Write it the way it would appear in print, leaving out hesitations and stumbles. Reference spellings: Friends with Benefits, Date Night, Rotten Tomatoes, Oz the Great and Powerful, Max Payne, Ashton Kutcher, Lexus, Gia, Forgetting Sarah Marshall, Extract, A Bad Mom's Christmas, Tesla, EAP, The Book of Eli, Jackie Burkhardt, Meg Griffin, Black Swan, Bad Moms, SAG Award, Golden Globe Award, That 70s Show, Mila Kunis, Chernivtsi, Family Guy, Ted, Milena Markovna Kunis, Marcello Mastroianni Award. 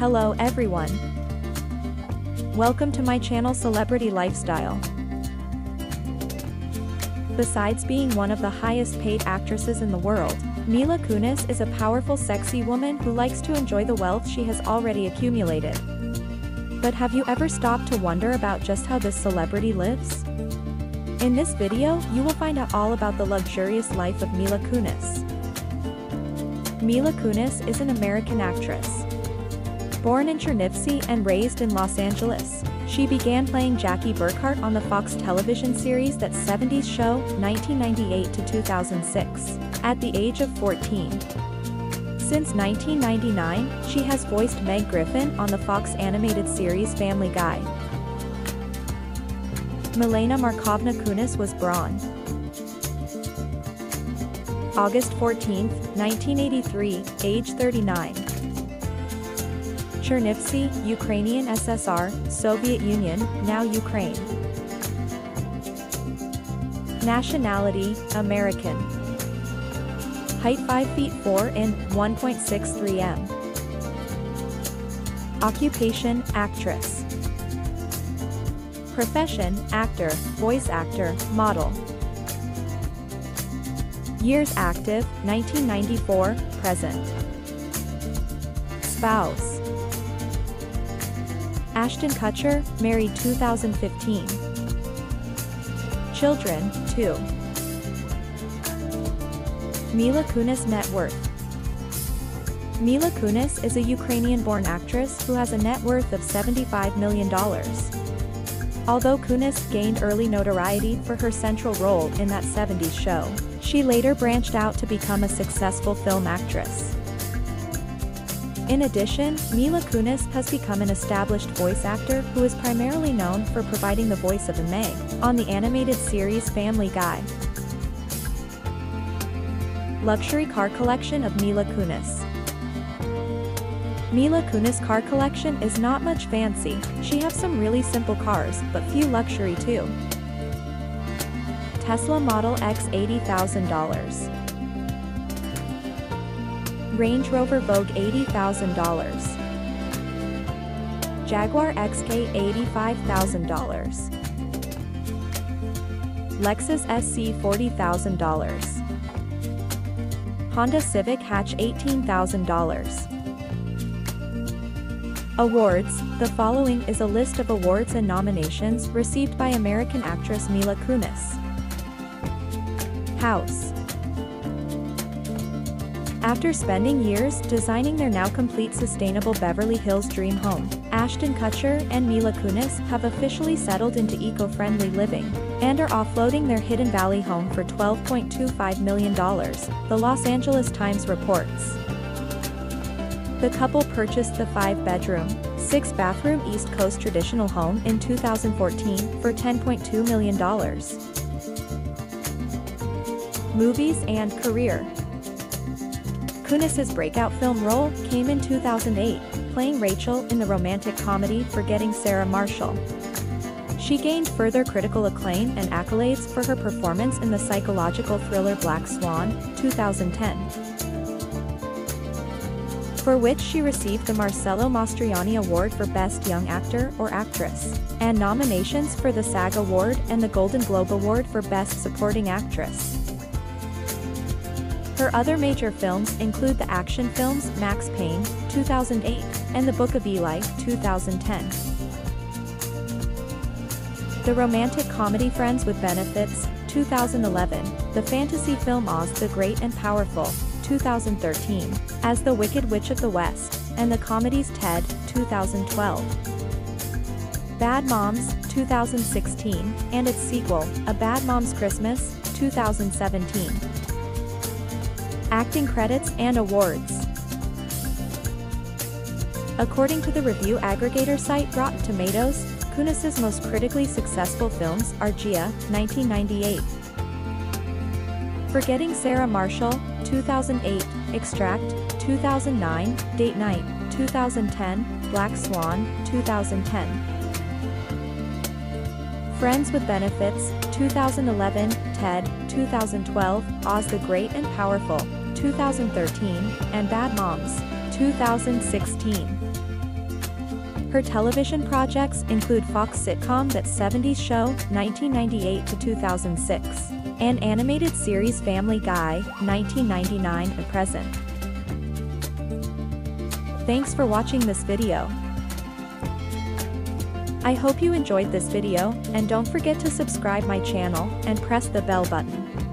Hello everyone. Welcome to my channel Celebrity Lifestyle. Besides being one of the highest paid actresses in the world, Mila Kunis is a powerful sexy woman who likes to enjoy the wealth she has already accumulated. But have you ever stopped to wonder about just how this celebrity lives? In this video, you will find out all about the luxurious life of Mila Kunis. Mila Kunis is an American actress. Born in Chernivtsi and raised in Los Angeles, she began playing Jackie Burkhardt on the Fox television series That 70s Show, 1998 to 2006, at the age of 14. Since 1999, she has voiced Meg Griffin on the Fox animated series Family Guy. Milena Markovna Kunis was born August 14, 1983, age 39. Chernivtsi, Ukrainian SSR, Soviet Union, now Ukraine. Nationality, American. Height 5 feet 4 and 1.63 m. Occupation, actress. Profession, actor, voice actor, model. Years active, 1994, present. Spouse. Ashton Kutcher, married 2015. Children, 2. Mila Kunis net worth. Mila Kunis is a Ukrainian-born actress who has a net worth of $75 million. Although Kunis gained early notoriety for her central role in That 70s Show, she later branched out to become a successful film actress. In addition, Mila Kunis has become an established voice actor who is primarily known for providing the voice of Meg on the animated series Family Guy. Luxury car collection of Mila Kunis. Mila Kunis' car collection is not much fancy. She has some really simple cars, but few luxury too. Tesla Model X, $80,000. Range Rover Vogue, $80,000. Jaguar XK, $85,000. Lexus SC, $40,000. Honda Civic Hatch, $18,000. Awards. The following is a list of awards and nominations received by American actress Mila Kunis. House. After spending years designing their now complete sustainable Beverly Hills dream home, Ashton Kutcher and Mila Kunis have officially settled into eco-friendly living and are offloading their Hidden Valley home for $12.25 million, the Los Angeles Times reports. The couple purchased the 5-bedroom, 6-bathroom East Coast traditional home in 2014 for $10.2 million. Movies and career. Kunis's breakout film role came in 2008, playing Rachel in the romantic comedy Forgetting Sarah Marshall. She gained further critical acclaim and accolades for her performance in the psychological thriller Black Swan, 2010, for which she received the Marcello Mastroianni Award for Best Young Actor or Actress, and nominations for the SAG Award and the Golden Globe Award for Best Supporting Actress. Her other major films include the action films Max Payne, 2008, and The Book of Eli, 2010. The romantic comedy Friends with Benefits, 2011, the fantasy film Oz the Great and Powerful, 2013, as the Wicked Witch of the West, and the comedies Ted, 2012. Bad Moms, 2016, and its sequel, A Bad Mom's Christmas, 2017. Acting credits and awards. According to the review aggregator site Rotten Tomatoes, Kunis's most critically successful films are Gia, 1998, Forgetting Sarah Marshall, 2008, Extract, 2009, Date Night, 2010, Black Swan, 2010, Friends with Benefits, 2011, Ted, 2012, Oz the Great and Powerful, 2013, and Bad Moms, 2016. Her television projects include Fox sitcom That 70s Show, 1998 to 2006, and animated series Family Guy, 1999 and present. Thanks for watching this video. I hope you enjoyed this video, and don't forget to subscribe my channel and press the bell button.